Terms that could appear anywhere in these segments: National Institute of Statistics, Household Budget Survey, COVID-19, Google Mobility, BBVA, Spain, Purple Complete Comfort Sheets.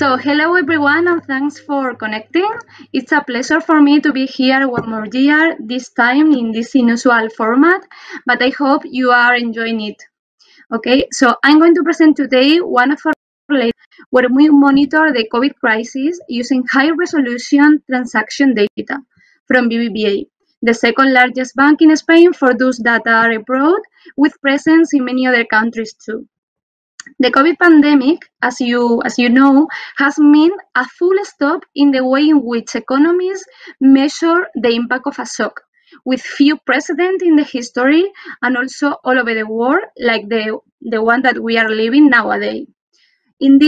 So hello everyone, and thanks for connecting. It's a pleasure for me to be here one more year, this time in this unusual format, but I hope you are enjoying it. Okay, so I'm going to present today one of our labs where we monitor the COVID crisis using high-resolution transaction data from BBVA, the second largest bank in Spain for those that are abroad, with presence in many other countries too. The COVID pandemic, as you know, has meant a full stop in the way in which economies measure the impact of a shock, with few precedent in the history and also all over the world, like the one that we are living nowadays. In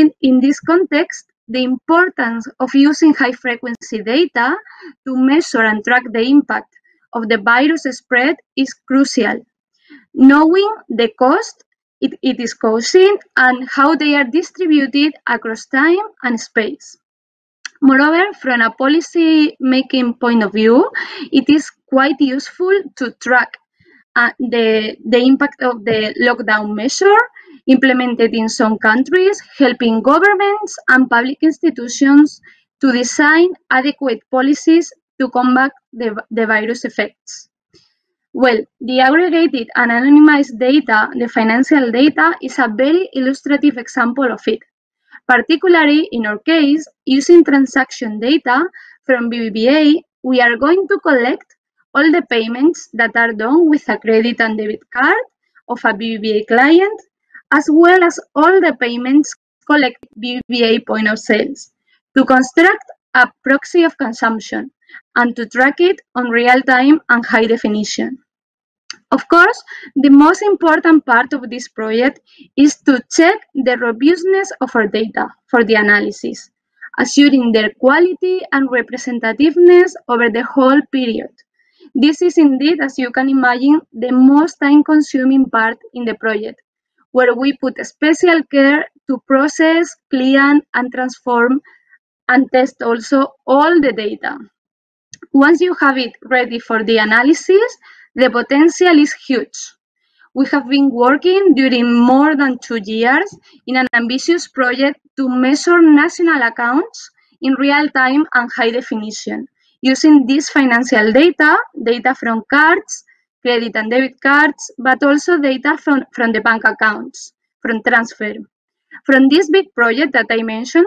this context, the importance of using high-frequency data to measure and track the impact of the virus spread is crucial. Knowing the cost it is causing and how they are distributed across time and space. Moreover, from a policy-making point of view, it is quite useful to track the impact of the lockdown measure implemented in some countries, helping governments and public institutions to design adequate policies to combat the virus effects. Well, the aggregated and anonymized data, the financial data, is a very illustrative example of it, particularly in our case, using transaction data from BBVA, we are going to collect all the payments that are done with a credit and debit card of a BBVA client, as well as all the payments collected at BBVA point of sales, to construct a proxy of consumption and to track it on real-time and high definition. Of course, the most important part of this project is to check the robustness of our data for the analysis, assuring their quality and representativeness over the whole period. This is indeed, as you can imagine, the most time-consuming part in the project, where we put special care to process, clean, and transform and test also all the data. Once you have it ready for the analysis, the potential is huge. We have been working during more than 2 years in an ambitious project to measure national accounts in real time and high definition, using this financial data, data from cards, credit and debit cards, but also data from the bank accounts, from transfer. From this big project that I mentioned,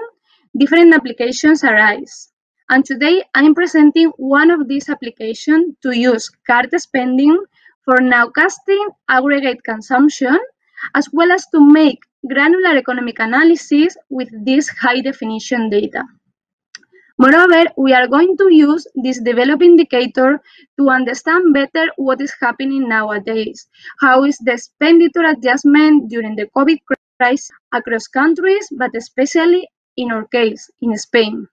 different applications arise. And today, I'm presenting one of these applications to use card spending for nowcasting aggregate consumption, as well as to make granular economic analysis with this high-definition data. Moreover, we are going to use this developed indicator to understand better what is happening nowadays. How is the expenditure adjustment during the COVID crisis across countries, but especially in our case, in Spain.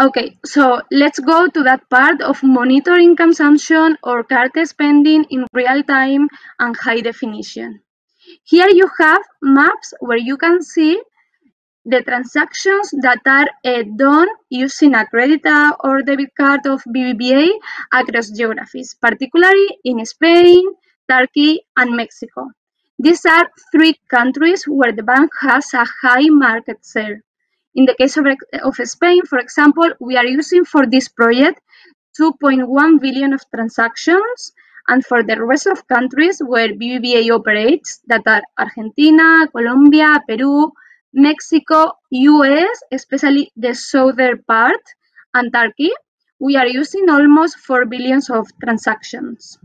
Okay, so let's go to that part of monitoring consumption or card spending in real time and high definition. Here you have maps where you can see the transactions that are done using a credit or debit card of BBVA across geographies, particularly in Spain, Turkey, and Mexico. These are 3 countries where the bank has a high market share. In the case of Spain, for example, we are using for this project 2.1 billion of transactions, and for the rest of countries where BBVA operates, that are Argentina, Colombia, Peru, Mexico, US, especially the southern part, and Turkey, we are using almost 4 billion of transactions.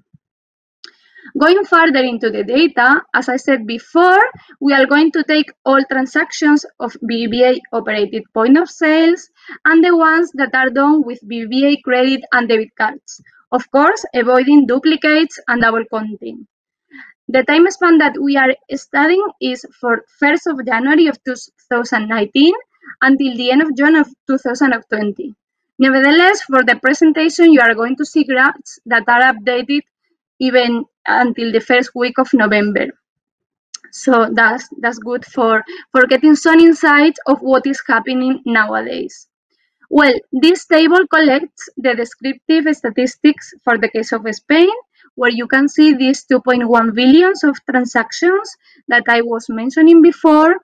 Going further into the data, as I said before, we are going to take all transactions of BBVA-operated point of sales and the ones that are done with BBVA credit and debit cards, of course, avoiding duplicates and double counting. The time span that we are studying is for 1st of January of 2019 until the end of June of 2020. Nevertheless, for the presentation, you are going to see graphs that are updated even until the first week of November. So that's good for getting some insights of what is happening nowadays. Well, this table collects the descriptive statistics for the case of Spain, where you can see these 2.1 billion of transactions that I was mentioning before.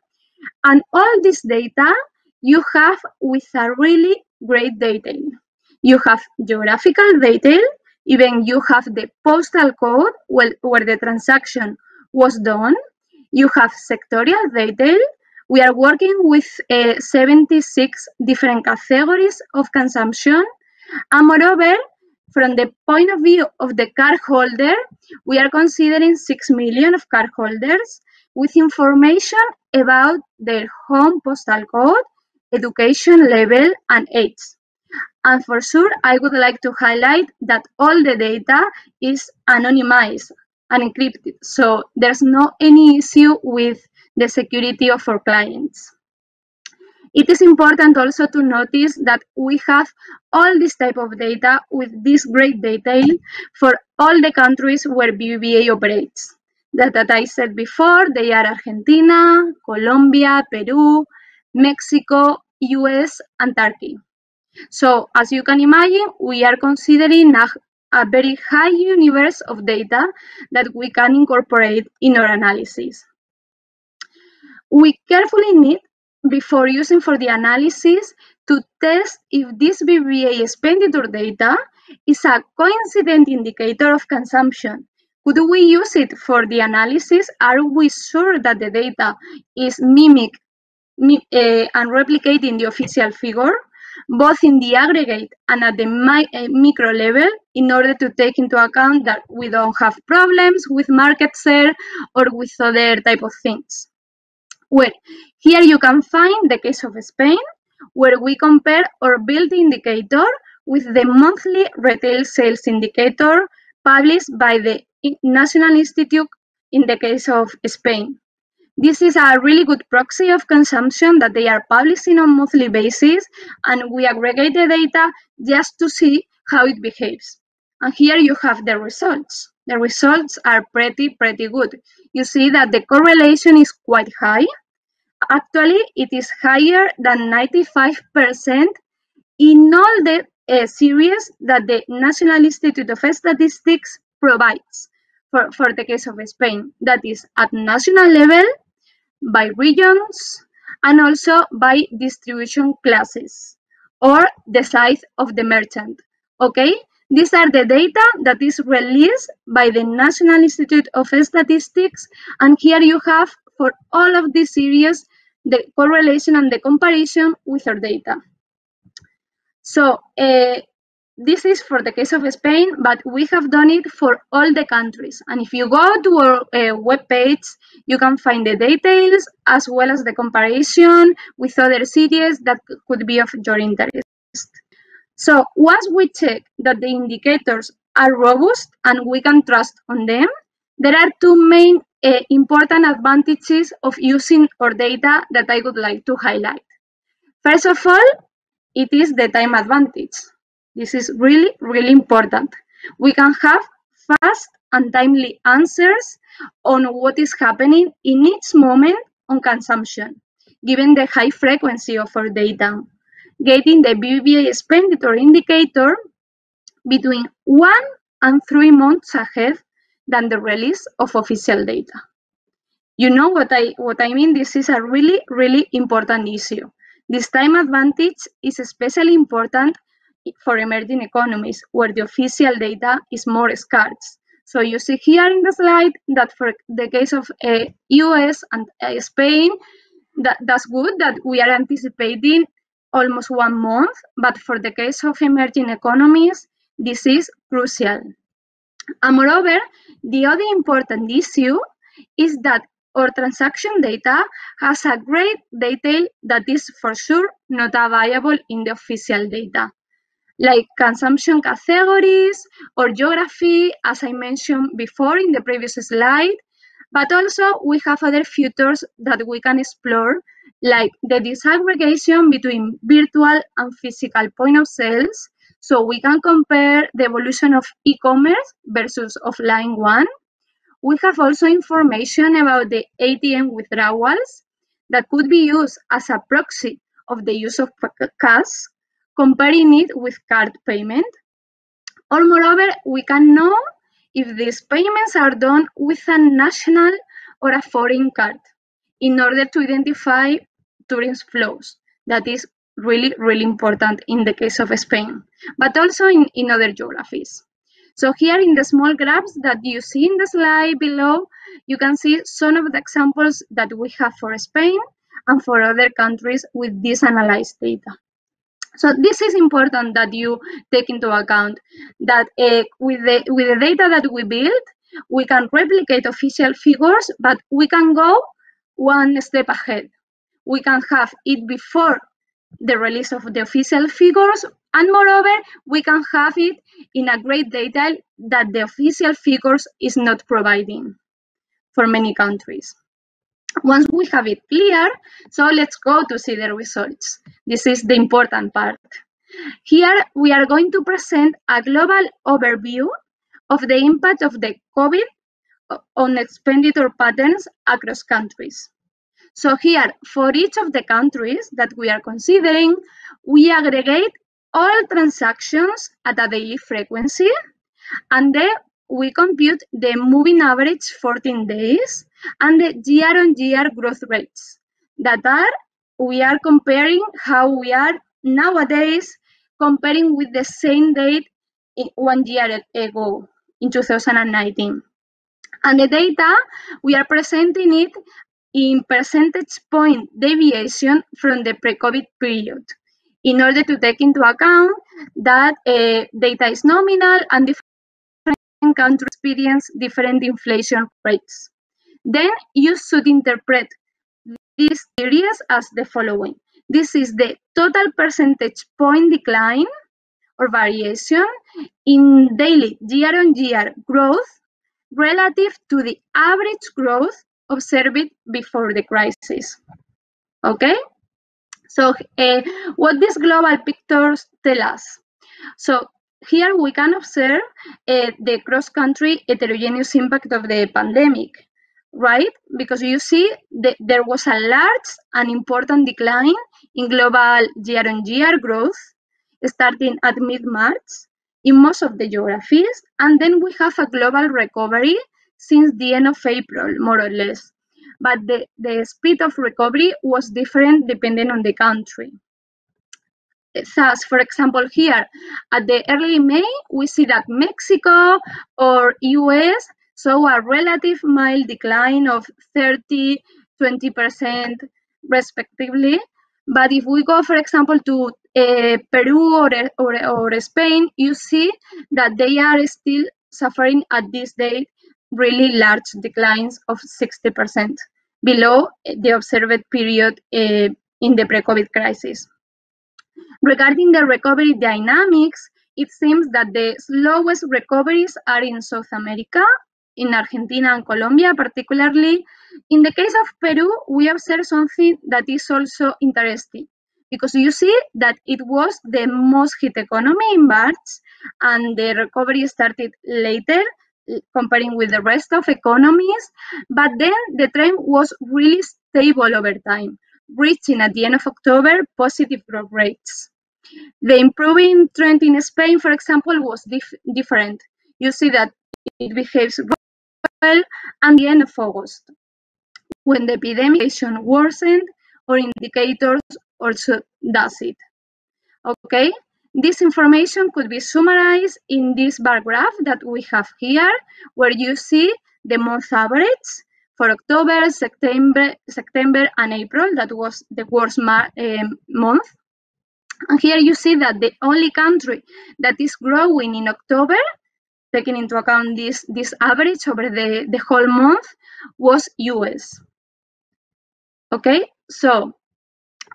And all this data you have with a really great detail. You have geographical detail, even you have the postal code where the transaction was done. You have sectorial detail. We are working with 76 different categories of consumption. And moreover, from the point of view of the cardholder, we are considering 6 million of cardholders with information about their home postal code, education level, and age. And for sure, I would like to highlight that all the data is anonymized and encrypted, so there's no any issue with the security of our clients. It is important also to notice that we have all this type of data with this great detail for all the countries where BBVA operates. That I said before, they are Argentina, Colombia, Peru, Mexico, US, and Turkey. So, as you can imagine, we are considering a very high universe of data that we can incorporate in our analysis. We carefully need, before using for the analysis, to test if this BBVA expenditure data is a coincident indicator of consumption. Could we use it for the analysis? Are we sure that the data is mimic and replicating the official figure, both in the aggregate and at the micro level, in order to take into account that we don't have problems with market share or with other type of things? Well, here you can find the case of Spain, where we compare our build indicator with the monthly retail sales indicator published by the National Institute in the case of Spain. This is a really good proxy of consumption that they are publishing on a monthly basis, and we aggregate the data just to see how it behaves. And here you have the results. The results are pretty good. You see that the correlation is quite high. Actually, it is higher than 95% in all the series that the National Institute of Statistics provides for the case of Spain, that is at national level, by regions, and also by distribution classes or the size of the merchant. Okay, these are the data that is released by the National Institute of Statistics, and here you have for all of these series the correlation and the comparison with our data. So this is for the case of Spain, but we have done it for all the countries. And if you go to our webpage, you can find the details as well as the comparison with other series that could be of your interest. So once we check that the indicators are robust and we can trust on them, there are two main important advantages of using our data that I would like to highlight. First of all, it is the time advantage. This is really important. We can have fast and timely answers on what is happening in each moment on consumption, given the high frequency of our data. Getting the BBVA expenditure indicator between 1 and 3 months ahead than the release of official data. You know what I mean? This is a really important issue. This time advantage is especially important for emerging economies, where the official data is more scarce. So you see here in the slide that for the case of US and Spain, that's good that we are anticipating almost 1 month, but for the case of emerging economies, this is crucial. And moreover, the other important issue is that our transaction data has a great detail that is for sure not available in the official data, like consumption categories or geography, as I mentioned before in the previous slide. But also we have other features that we can explore, like the disaggregation between virtual and physical point of sales, so we can compare the evolution of e-commerce versus offline one. We have also information about the ATM withdrawals that could be used as a proxy of the use of cash, comparing it with card payment. Or moreover, we can know if these payments are done with a national or a foreign card. in order to identify tourist flows. That is really, really important in the case of Spain, but also in other geographies. So here in the small graphs that you see in the slide below, you can see some of the examples that we have for Spain and for other countries with this analyzed data. So this is important that you take into account that with the data that we build, we can replicate official figures, but we can go one step ahead. We can have it before the release of the official figures, and moreover, we can have it in a great detail that the official figures is not providing for many countries. Once we have it clear, so let's go to see the results. This is the important part. Here we are going to present a global overview of the impact of the COVID on expenditure patterns across countries. So here, for each of the countries that we are considering, we aggregate all transactions at a daily frequency, and then we compute the moving average 14 days and the year-on-year growth rates. That are, we are comparing how we are nowadays comparing with the same date 1 year ago in 2019. And the data, we are presenting it in percentage point deviation from the pre-COVID period, in order to take into account that data is nominal and different countries experience different inflation rates. Then you should interpret this series as the following. This is the total percentage point decline or variation in daily year-on-year growth relative to the average growth observed before the crisis. Okay, so what these global pictures tell us. So here we can observe the cross-country heterogeneous impact of the pandemic, right? Because you see that there was a large and important decline in global year-on-year growth starting at mid-March in most of the geographies, and then we have a global recovery since the end of April, more or less. But the speed of recovery was different depending on the country. Thus, for example, here at the early May, we see that Mexico or US saw a relative mild decline of 30, 20% respectively. But if we go, for example, to Peru or Spain, you see that they are still suffering at this date really large declines of 60% below the observed period in the pre-COVID crisis. Regarding the recovery dynamics, it seems that the slowest recoveries are in South America, in Argentina and Colombia particularly. In the case of Peru, we observe something that is also interesting, because you see that it was the most hit economy in March, and the recovery started later, comparing with the rest of economies, but then the trend was really stable over time, reaching at the end of October positive growth rates. The improving trend in Spain, for example, was different. You see that it behaves well at the end of August, when the epidemic worsened, or indicators also does it. Okay? This information could be summarized in this bar graph that we have here, where you see the month average for October, September, and April. That was the worst month. And here you see that the only country that is growing in October, taking into account this average over the whole month, was US. Okay, so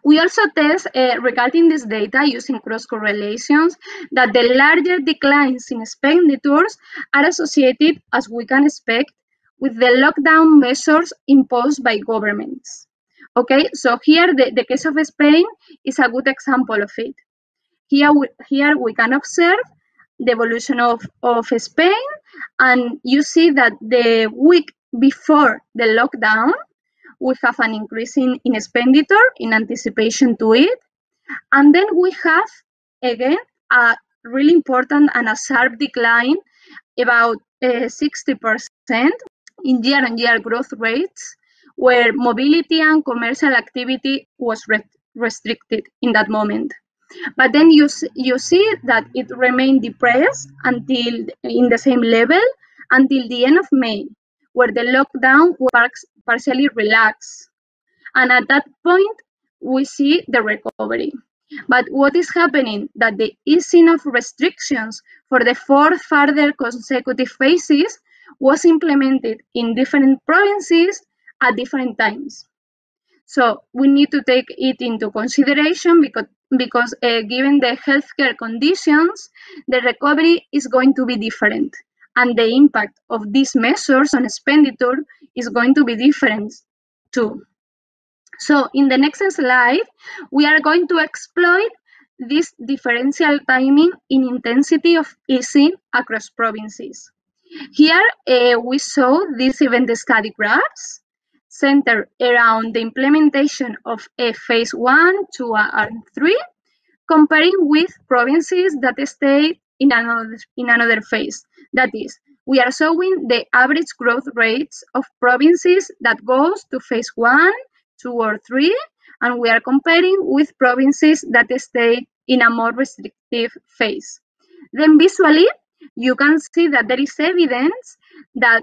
we also test, regarding this data using cross-correlations, that the larger declines in expenditures are associated, as we can expect, with the lockdown measures imposed by governments. Okay, so here the case of Spain is a good example of it. Here we can observe the evolution of Spain, and you see that the week before the lockdown, we have an increase in expenditure in anticipation to it. And then we have, again, a really important and a sharp decline, about 60% in year-on-year growth rates, where mobility and commercial activity was restricted in that moment. But then you see that it remained depressed until in the same level until the end of May, where the lockdown was partially relaxed. And at that point, we see the recovery. But what is happening that the easing of restrictions for the 4 further consecutive phases was implemented in different provinces at different times. So we need to take it into consideration because given the healthcare conditions, the recovery is going to be different. And the impact of these measures on expenditure is going to be different too. So in the next slide, we are going to exploit this differential timing in intensity of easing across provinces. Here we saw these event study graphs centered around the implementation of phase 1, 2, and 3, comparing with provinces that stayed in another phase. That is, we are showing the average growth rates of provinces that goes to phase 1, 2, or 3, and we are comparing with provinces that stay in a more restrictive phase. Then visually, you can see that there is evidence that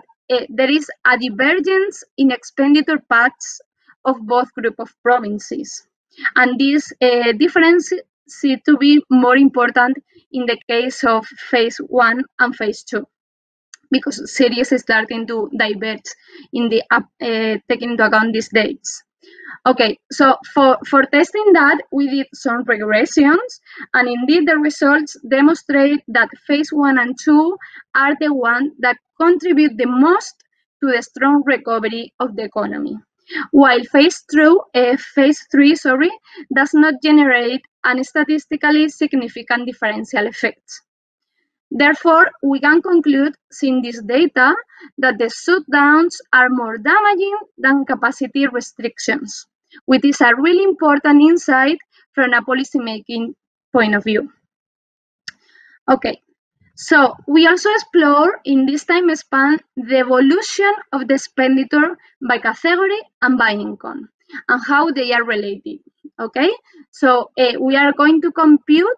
there is a divergence in expenditure paths of both group of provinces. And this difference seems to be more important in the case of phase 1 and phase 2, because series is starting to diverge in the taking into account these dates. Okay, so for testing that, we did some regressions, and indeed the results demonstrate that phase 1 and 2 are the ones that contribute the most to the strong recovery of the economy, while phase three does not generate a statistically significant differential effect. Therefore, we can conclude, seeing this data, that the shutdowns are more damaging than capacity restrictions, which is a really important insight from a policymaking point of view. Okay, so we also explore in this time span the evolution of the expenditure by category and by income, and how they are related. Okay, so we are going to compute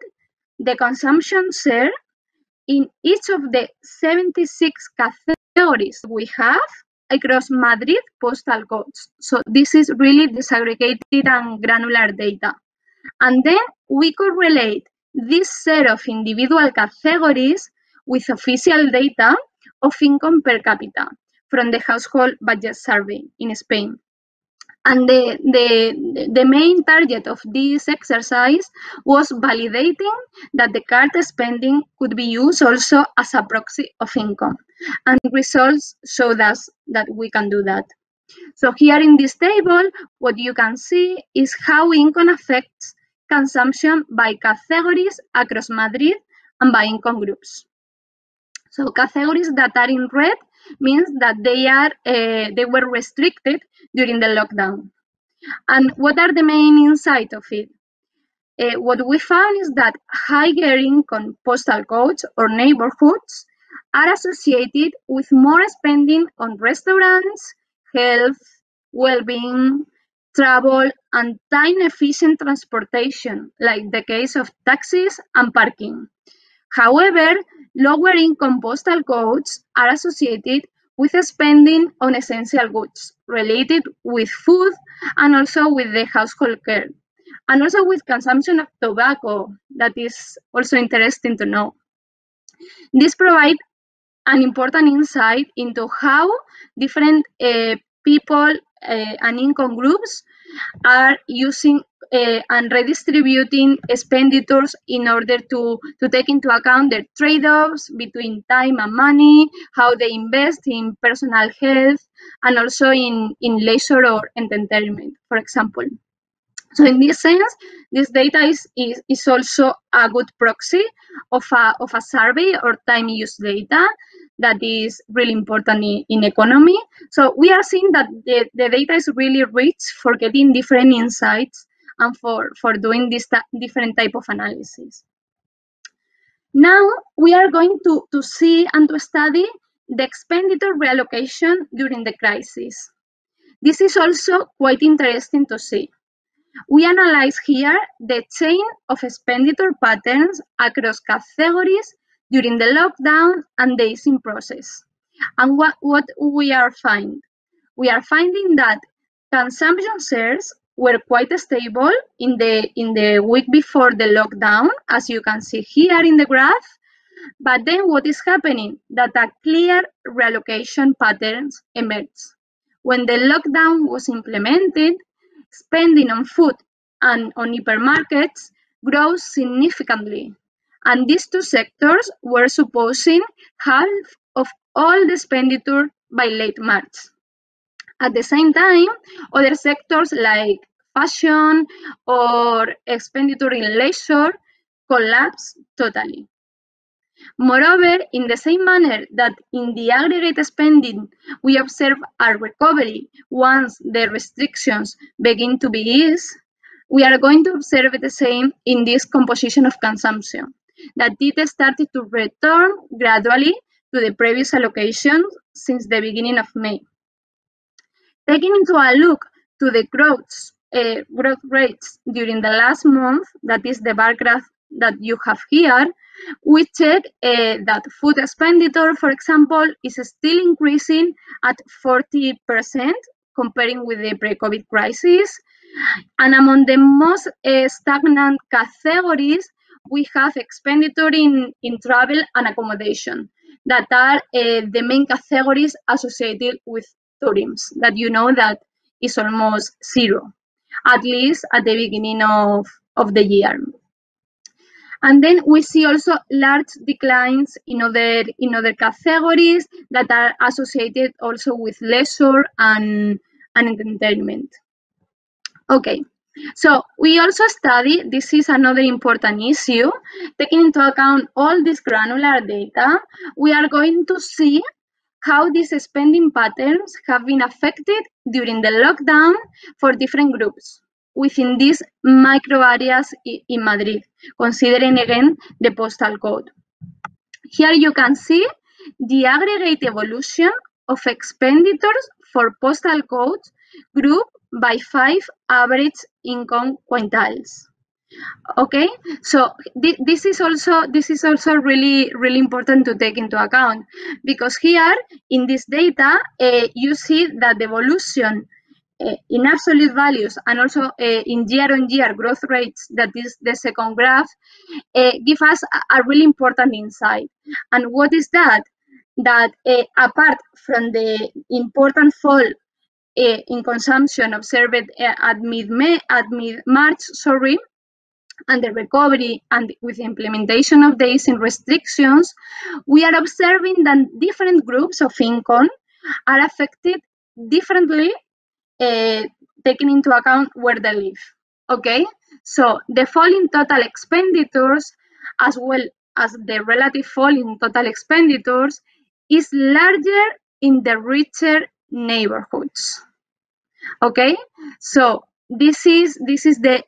the consumption share in each of the 76 categories we have across Madrid postal codes. So this is really disaggregated and granular data. And then we correlate this set of individual categories with official data of income per capita from the Household Budget Survey in Spain. And the main target of this exercise was validating that the card spending could be used also as a proxy of income. And results showed us that we can do that. So here in this table, what you can see is how income affects consumption by categories across Madrid and by income groups. So categories that are in red means that they were restricted during the lockdown. And what are the main insights of it? What we found is that higher income postal codes or neighborhoods are associated with more spending on restaurants, health, well-being, travel, and time-efficient transportation, like the case of taxis and parking. However, lower income postal codes are associated with spending on essential goods related with food and also with the household care, and also with consumption of tobacco. That is also interesting to know. This provides an important insight into how different people and income groups are using and redistributing expenditures in order to take into account the trade-offs between time and money, how they invest in personal health, and also in leisure or entertainment, for example. So in this sense, this data is also a good proxy of a survey or time use data that is really important in economy. So we are seeing that the data is really rich for getting different insights and for doing this different type of analysis. Now we are going to see and to study the expenditure reallocation during the crisis. This is also quite interesting to see. We analyze here the change of expenditure patterns across categories during the lockdown and the easing process. And what we are finding? We are finding that consumption shares were quite stable in the week before the lockdown, as you can see here in the graph. But then what is happening? That a clear reallocation patterns emerged. When the lockdown was implemented, spending on food and on hypermarkets grows significantly. And these two sectors were supposing half of all the expenditure by late March. At the same time, other sectors like fashion or expenditure in leisure collapsed totally. Moreover, in the same manner that in the aggregate spending we observe a recovery once the restrictions begin to be eased, we are going to observe the same in this composition of consumption, that it started to return gradually to the previous allocations since the beginning of May. Taking into a look to the growth rates during the last month, that is the bar graph that you have here, we check that food expenditure, for example, is still increasing at 40% comparing with the pre-COVID crisis. And among the most stagnant categories, we have expenditure in travel and accommodation, that are the main categories associated with tourism, that you know that is almost zero, at least at the beginning of the year. And then we see also large declines in other categories that are associated also with leisure and entertainment. Okay, so we also study, this is another important issue, taking into account all this granular data, we are going to see how these spending patterns have been affected during the lockdown for different groups within these micro areas in Madrid, considering again the postal code. Here you can see the aggregate evolution of expenditures for postal codes grouped by 5 average income quintiles. Okay, so this is also really important to take into account, because here in this data you see that the evolution in absolute values and also in year-on-year growth rates, that is the second graph, give us a really important insight. And what is that? That apart from the important fall in consumption observed at mid-March, and the recovery and with the implementation of the easing restrictions, we are observing that different groups of income are affected differently, taking into account where they live. Okay, so the fall in total expenditures, as well as the relative fall in total expenditures, is larger in the richer neighborhoods. Okay, so this is the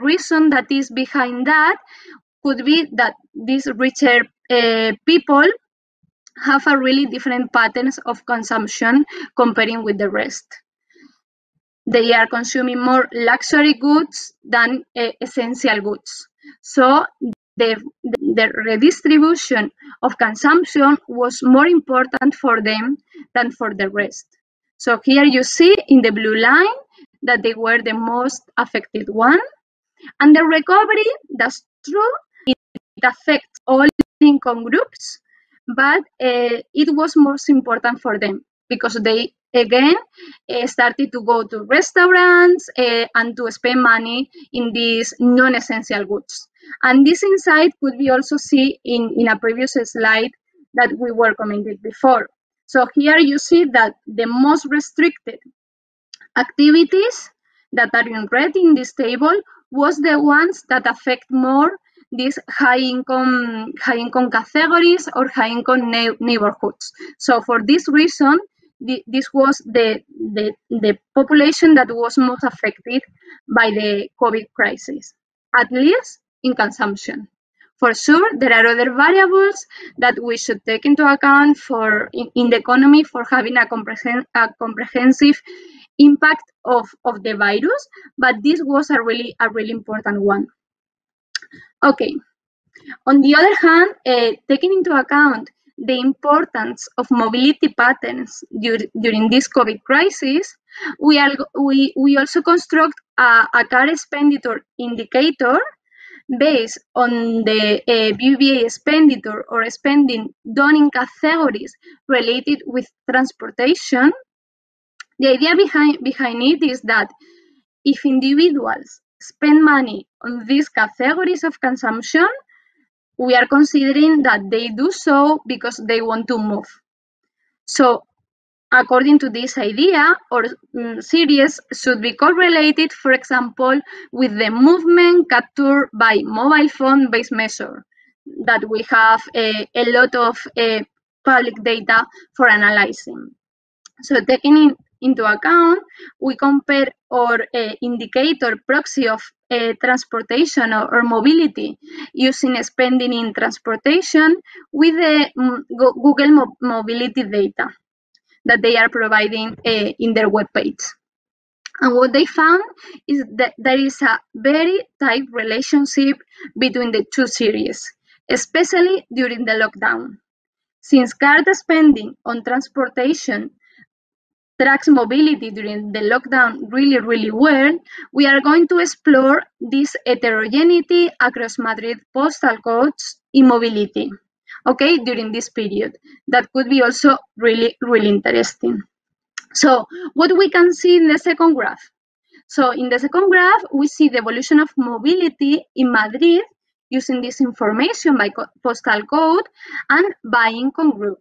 reason that is behind that. Could be that these richer people have a really different patterns of consumption comparing with the rest. They are consuming more luxury goods than essential goods. So the redistribution of consumption was more important for them than for the rest. So here you see in the blue line that they were the most affected one. And the recovery, that's true, it affects all income groups, but it was most important for them because they again started to go to restaurants and to spend money in these non-essential goods. And this insight could be also seen in a previous slide that we were commented before. So here you see that the most restricted activities that are in red in this table was the ones that affect more these high income categories or high income neighborhoods. So for this reason, this was the population that was most affected by the COVID crisis, at least in consumption. For sure, there are other variables that we should take into account in the economy for having a comprehensive impact of the virus, but this was a really important one. Okay. On the other hand, taking into account the importance of mobility patterns during this COVID crisis, we also construct a car expenditure indicator based on the BBVA expenditure or spending done in categories related with transportation. The idea behind it is that if individuals spend money on these categories of consumption, we are considering that they do so because they want to move. So, according to this idea, our series should be correlated, for example, with the movement captured by mobile phone-based measure, that we have a lot of public data for analyzing. So, taking into account, we compare our indicator proxy of transportation or mobility using spending in transportation with the Google Mobility data that they are providing in their webpage. And what they found is that there is a very tight relationship between the two series, especially during the lockdown. Since card spending on transportation tracks mobility during the lockdown really well, we are going to explore this heterogeneity across Madrid postal codes in mobility, okay, during this period. That could be also really interesting. So what we can see in the second graph. So in the second graph, we see the evolution of mobility in Madrid using this information by postal code and by income group.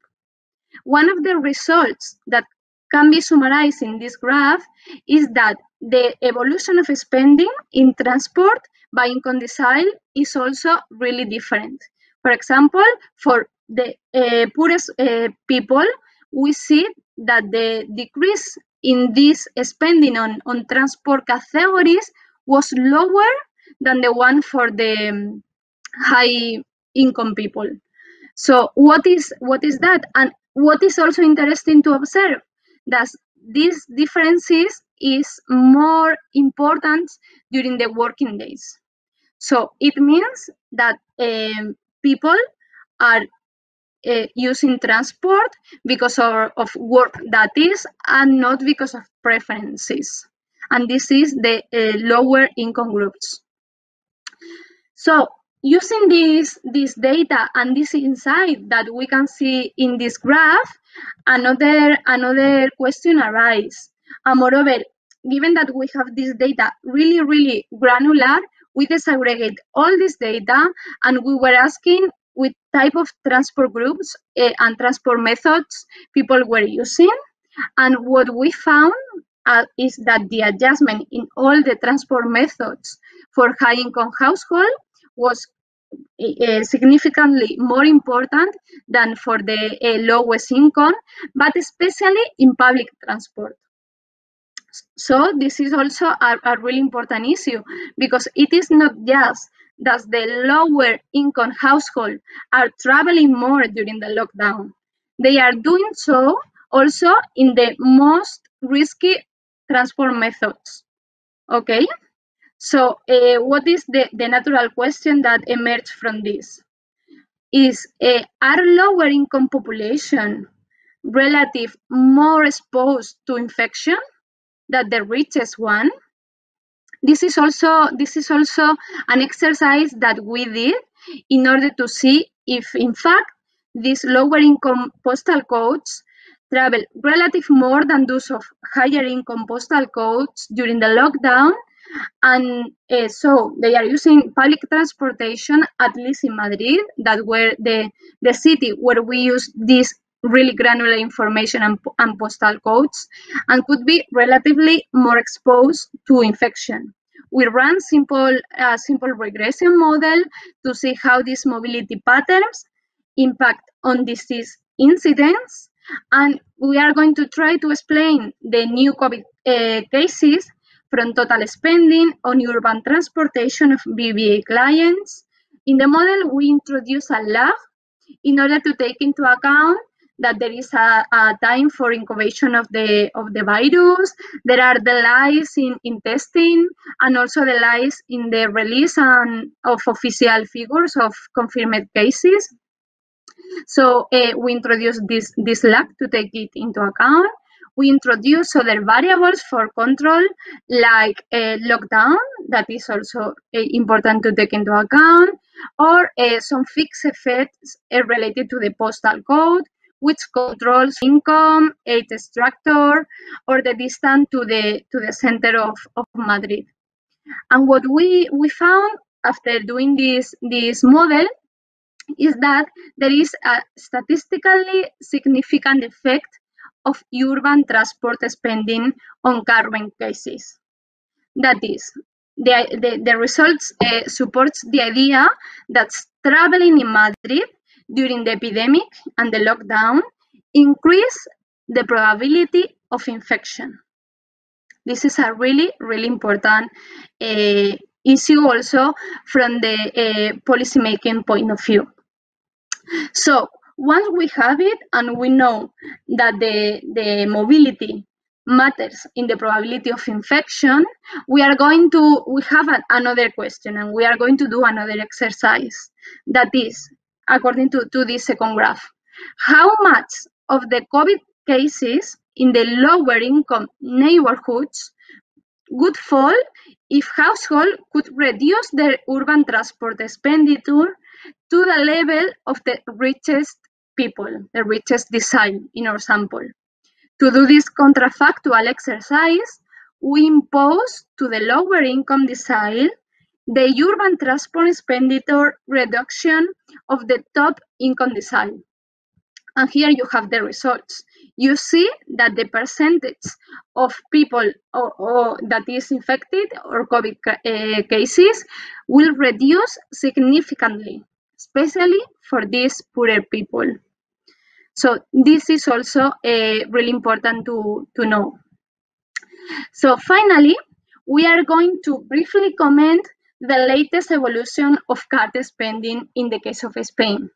One of the results that can be summarized in this graph is that the evolution of spending in transport by income decile is also really different. For example, for the poorest people, we see that the decrease in this spending on transport categories was lower than the one for the high income people. So what is that? And what is also interesting to observe, that these differences is more important during the working days. So it means that people are using transport because of work that is, and not because of preferences. And this is the lower income groups. So using this data and this insight that we can see in this graph, another question arises. And moreover, given that we have this data really granular, we disaggregate all this data, and we were asking what type of transport groups and transport methods people were using. And what we found is that the adjustment in all the transport methods for high-income households was significantly more important than for the lowest income, but especially in public transport. So this is also a really important issue, because it is not just that the lower income households are traveling more during the lockdown. They are doing so also in the most risky transport methods, okay? So what is the natural question that emerged from this? Is, are lower income population relative more exposed to infection than the richest one? This is also an exercise that we did in order to see if, in fact, these lower income postal codes travel relative more than those of higher income postal codes during the lockdown. And so they are using public transportation, at least in Madrid, that were the city where we use this really granular information and postal codes, and could be relatively more exposed to infection. We ran a simple regression model to see how these mobility patterns impact on disease incidence, and we are going to try to explain the new COVID cases from total spending on urban transportation of BBVA clients In the model, we introduce a lag in order to take into account that there is a time for incubation of the virus. There are delays in testing and also delays in the release of official figures of confirmed cases. So we introduce this lag to take it into account. We introduce other variables for control, like lockdown, that is also important to take into account, or some fixed effects related to the postal code, which controls income, age structure, or the distance to the center of Madrid. And what we found after doing this model is that there is a statistically significant effect of urban transport spending on current cases. That is, the results supports the idea that traveling in Madrid during the epidemic and the lockdown increase the probability of infection. This is a really, really important issue also from the policymaking point of view. So once we have it and we know that the mobility matters in the probability of infection, we have another question, and we are going to do another exercise. That is, according to this second graph, how much of the COVID cases in the lower income neighborhoods would fall if households could reduce their urban transport expenditure to the level of the richest people, the richest decile in our sample. To do this contrafactual exercise, we impose to the lower income decile the urban transport expenditure reduction of the top income decile. And here you have the results. You see that the percentage of people or that is infected or COVID cases will reduce significantly, especially for these poorer people. So this is also really important to know. So finally, we are going to briefly comment the latest evolution of card spending in the case of Spain,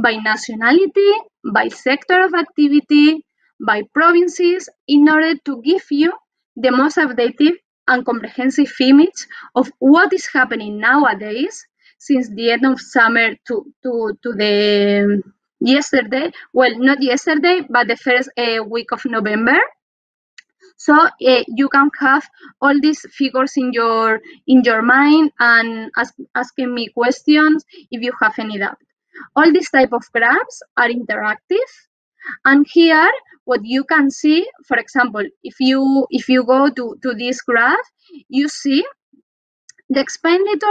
by nationality, by sector of activity, by provinces, in order to give you the most updated and comprehensive image of what is happening nowadays since the end of summer to yesterday, well, not yesterday, but the first week of November. So you can have all these figures in your mind and asking me questions if you have any doubt. All these type of graphs are interactive, and here what you can see, for example, if you go to this graph, you see the expenditure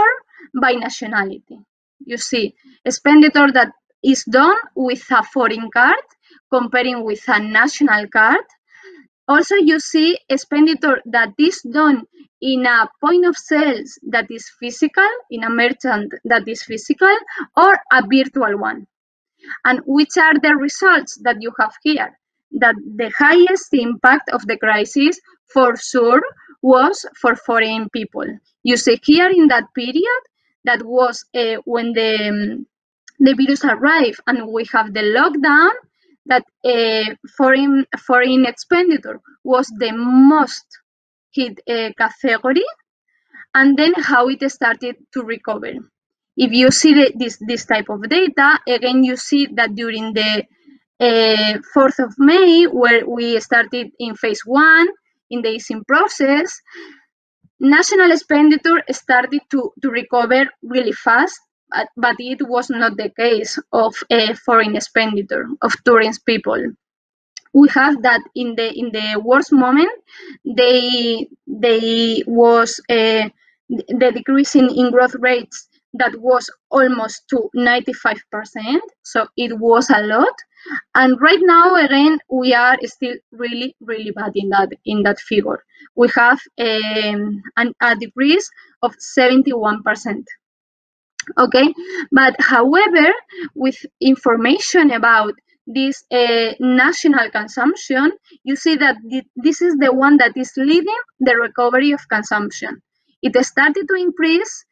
by nationality. You see expenditure that is done with a foreign card comparing with a national card. Also, you see expenditure that is done in a point of sales that is physical, in a merchant that is physical, or a virtual one. And which are the results that you have here? That the highest impact of the crisis, for sure, was for foreign people. You see here in that period, that was when the virus arrived and we have the lockdown, that foreign expenditure was the most hit category, and then how it started to recover. If you see this type of data, again you see that during the 4th of May, where we started in phase one, in the easing process, national expenditure started to recover really fast, but it was not the case of foreign expenditure, of tourist people. We have that in the worst moment, the decrease in growth rates that was almost to 95%, so it was a lot. And right now, again, we are still really, really bad in that figure. We have a decrease of 71%. Okay, but however, with information about this national consumption, you see that this is the one that is leading the recovery of consumption. It started to increase,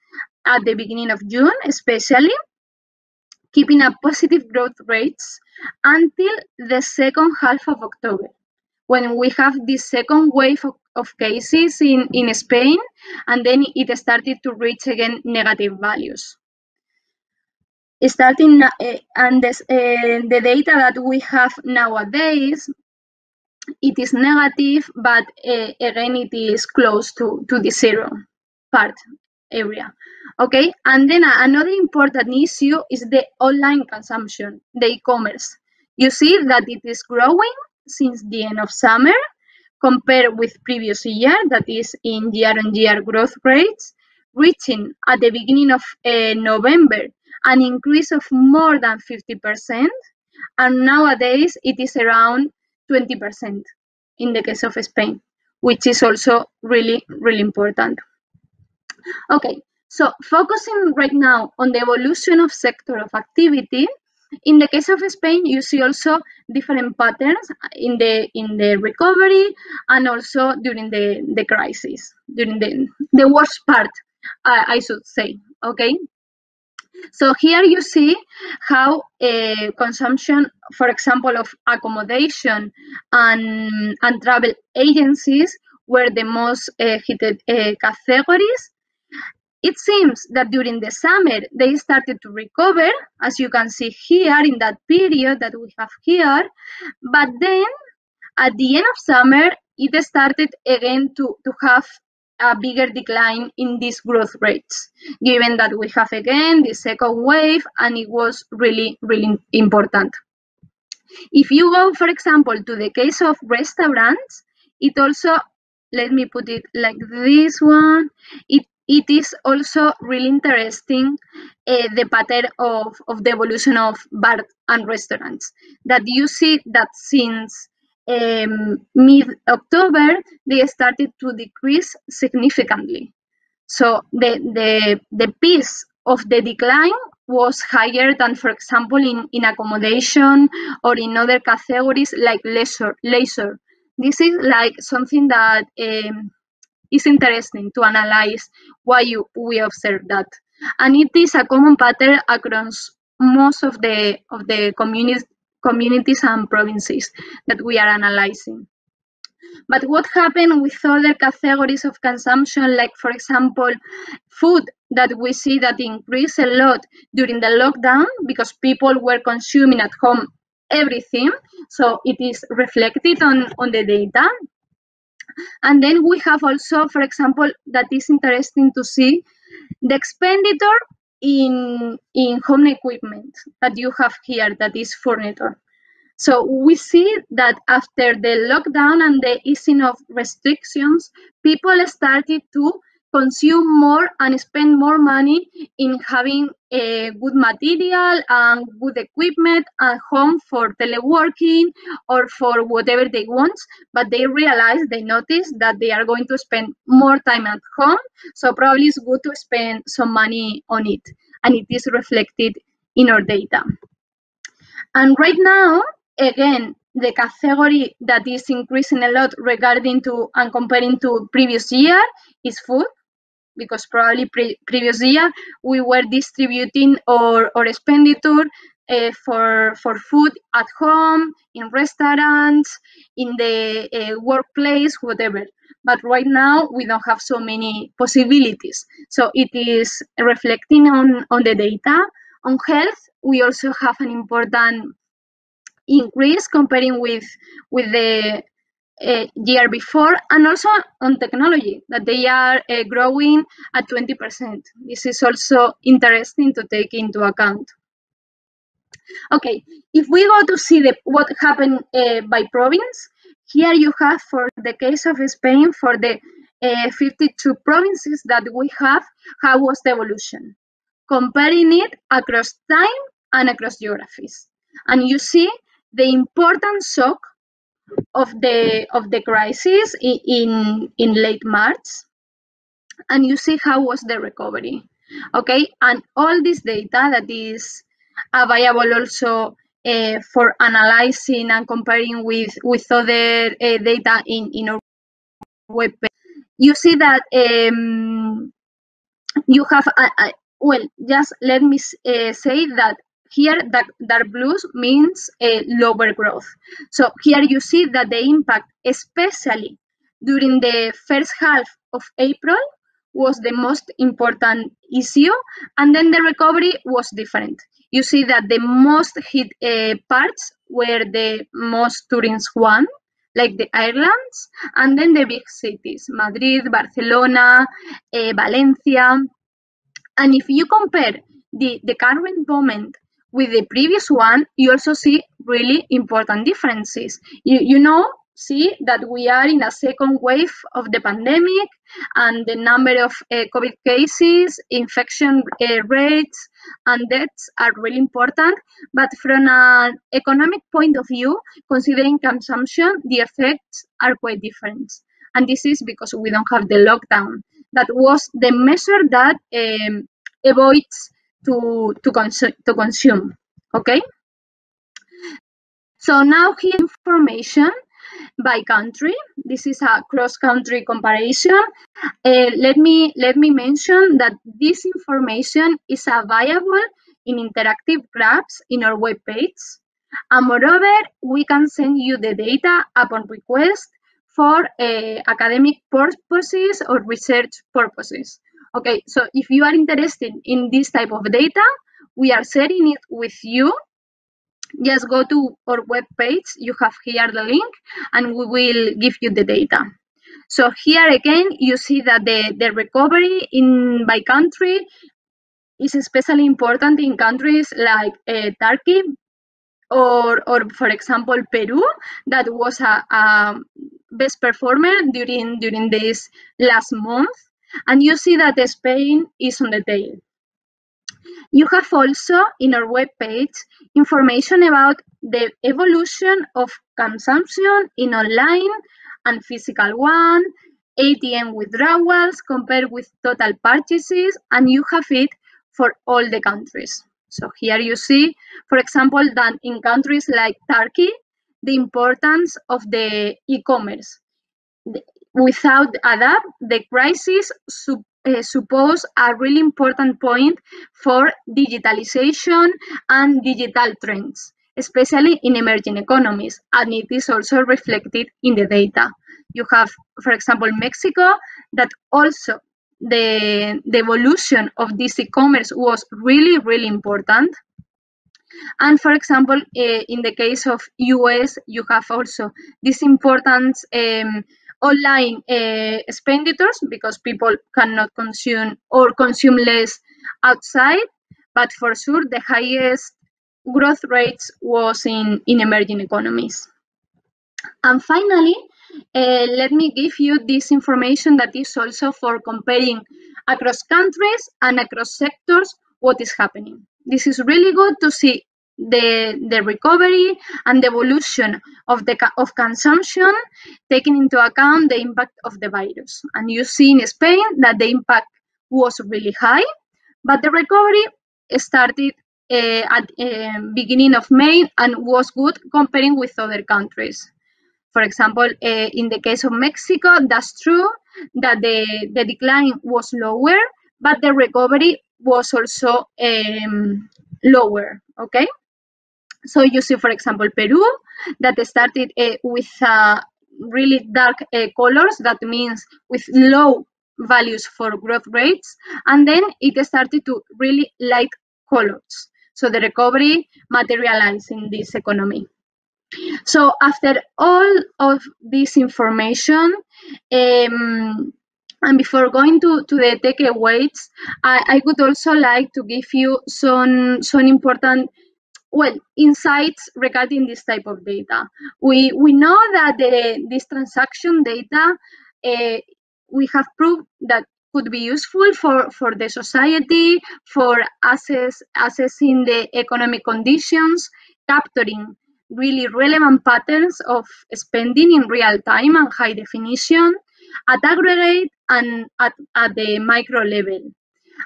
at the beginning of June, especially, keeping up positive growth rates until the second half of October, when we have this second wave of cases in Spain, and then it started to reach again negative values. Starting and this, the data that we have nowadays, it is negative, but again it is close to the zero part area. Okay, and then another important issue is the online consumption, the e-commerce. You see that it is growing since the end of summer compared with previous year, that is in year-on-year growth rates, reaching at the beginning of November an increase of more than 50%, and nowadays it is around 20% in the case of Spain, which is also really, really important. Okay, so focusing right now on the evolution of sector of activity, in the case of Spain, you see also different patterns in the recovery and also during the crisis, during the worst part, I should say, okay? So here you see how consumption, for example, of accommodation and travel agencies were the most hit categories. It seems that during the summer, they started to recover, as you can see here in that period that we have here. But then at the end of summer, it started again to have a bigger decline in these growth rates, given that we have again the second wave, and it was really, really important. If you go, for example, to the case of restaurants, it also, let me put it like this one, it is also really interesting, the pattern of the evolution of bars and restaurants, that you see that since mid-October, they started to decrease significantly. So the pace of the decline was higher than, for example, in accommodation or in other categories like leisure. This is like something that is interesting to analyze why we observe that. And it is a common pattern across most of the communities and provinces that we are analyzing. But what happened with other categories of consumption, like for example, food, that we see that increased a lot during the lockdown because people were consuming at home everything, so it is reflected on the data. And then we have also, for example, that is interesting to see, the expenditure in home equipment that you have here, that is furniture. So we see that after the lockdown and the easing of restrictions, people started to consume more and spend more money in having a good material and good equipment at home for teleworking or for whatever they want, but they realize, they notice that they are going to spend more time at home, so probably it's good to spend some money on it, and it is reflected in our data. And right now, again, the category that is increasing a lot regarding to and comparing to previous year is food, because probably previous year we were distributing our expenditure for food at home, in restaurants, in the workplace, whatever. But right now we don't have so many possibilities. So it is reflecting on the data. On health, we also have an important increase comparing with the year before, and also on technology, that they are growing at 20%. This is also interesting to take into account. Okay, if we go to see what happened by province, here you have, for the case of Spain, for the 52 provinces that we have, how was the evolution, comparing it across time and across geographies. And you see the important shock of the crisis in late March, and you see how was the recovery. Okay, and all this data that is available also for analyzing and comparing with other data in our web page. You see that you have well, just let me say that here that dark blues means lower growth. So here you see that the impact, especially during the first half of April, was the most important issue, and then the recovery was different. You see that the most hit parts were the most tourists one, like the islands, and then the big cities, Madrid, Barcelona, Valencia. And if you compare the current moment with the previous one, you also see really important differences. You know, see that we are in a second wave of the pandemic, and the number of COVID cases, infection rates, and deaths are really important. But from an economic point of view, considering consumption, the effects are quite different. And this is because we don't have the lockdown. That was the measure that avoids to consume, okay? So now here information by country. This is a cross-country comparison. Let me mention that this information is available in interactive graphs in our web page, and moreover, we can send you the data upon request for academic purposes or research purposes. Okay, so if you are interested in this type of data, we are sharing it with you. Just go to our web page. You have here the link, and we will give you the data. So here again, you see that the recovery in by country is especially important in countries like Turkey or for example Peru, that was a best performer during this last month. And you see that Spain is on the tail. You have also in our webpage information about the evolution of consumption in online and physical one, ATM withdrawals compared with total purchases, and you have it for all the countries. So here you see, for example, that in countries like Turkey, the importance of the e-commerce. Without a doubt, the crisis suppose a really important point for digitalization and digital trends, especially in emerging economies, and it is also reflected in the data. You have, for example, Mexico, that also the evolution of this e-commerce was really, really important. And for example, in the case of US, you have also this important online expenditures, because people cannot consume or consume less outside. But for sure, the highest growth rates was in emerging economies. And finally, let me give you this information that is also for comparing across countries and across sectors what is happening. This is really good to see the recovery and the evolution of consumption, taking into account the impact of the virus. And you see in Spain that the impact was really high, but the recovery started at beginning of May and was good comparing with other countries. For example, in the case of Mexico, that's true that the decline was lower, but the recovery was also lower, okay? So you see, for example, Peru, that started with really dark colors, that means with low values for growth rates, and then it started to really light colors. So the recovery materialized in this economy. So after all of this information, and before going to the takeaways, I would also like to give you some important, well, insights regarding this type of data. We know that this transaction data, we have proved that could be useful for the society, for assessing the economic conditions, capturing really relevant patterns of spending in real time and high definition, at aggregate and at the micro level.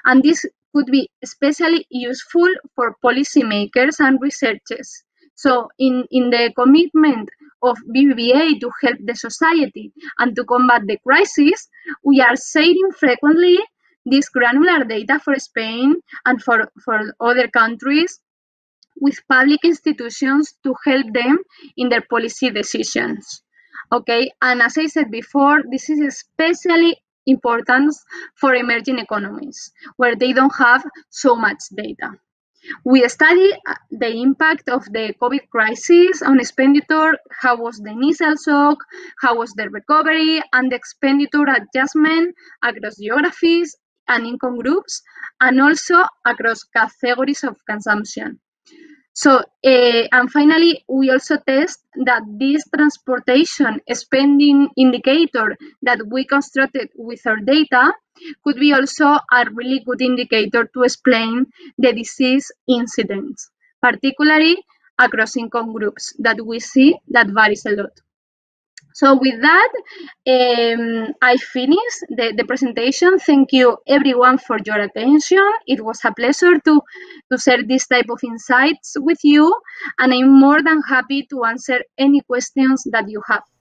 And this could be especially useful for policymakers and researchers. So in the commitment of BBVA to help the society and to combat the crisis, we are sharing frequently this granular data for Spain and for other countries with public institutions to help them in their policy decisions. Okay, and as I said before, this is especially important for emerging economies where they don't have so much data. We study the impact of the COVID crisis on expenditure, how was the initial shock, how was the recovery, and the expenditure adjustment across geographies and income groups, and also across categories of consumption. So, and finally, we also test that this transportation spending indicator that we constructed with our data could be also a really good indicator to explain the disease incidence, particularly across income groups that we see that varies a lot. So with that, I finish the presentation. Thank you everyone for your attention. It was a pleasure to share this type of insights with you, and I'm more than happy to answer any questions that you have.